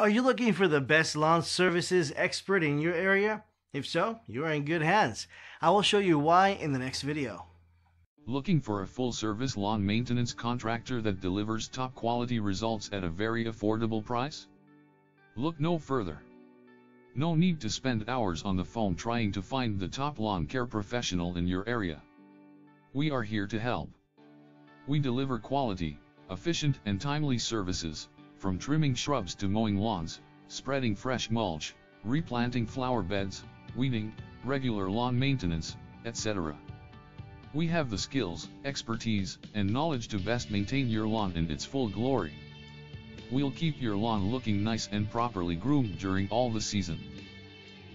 Are you looking for the best lawn services expert in your area? If so, you are in good hands. I will show you why in the next video. Looking for a full-service lawn maintenance contractor that delivers top-quality results at a very affordable price? Look no further. No need to spend hours on the phone trying to find the top lawn care professional in your area. We are here to help. We deliver quality, efficient and timely services, from trimming shrubs to mowing lawns, spreading fresh mulch, replanting flower beds, weeding, regular lawn maintenance, etc. We have the skills, expertise, and knowledge to best maintain your lawn in its full glory. We'll keep your lawn looking nice and properly groomed during all the season.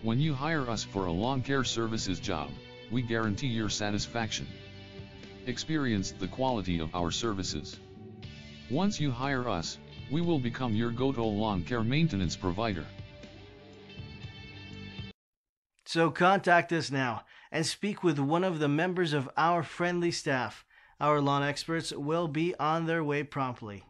When you hire us for a lawn care services job, we guarantee your satisfaction. Experience the quality of our services. Once you hire us, we will become your go-to lawn care maintenance provider. So contact us now and speak with one of the members of our friendly staff. Our lawn experts will be on their way promptly.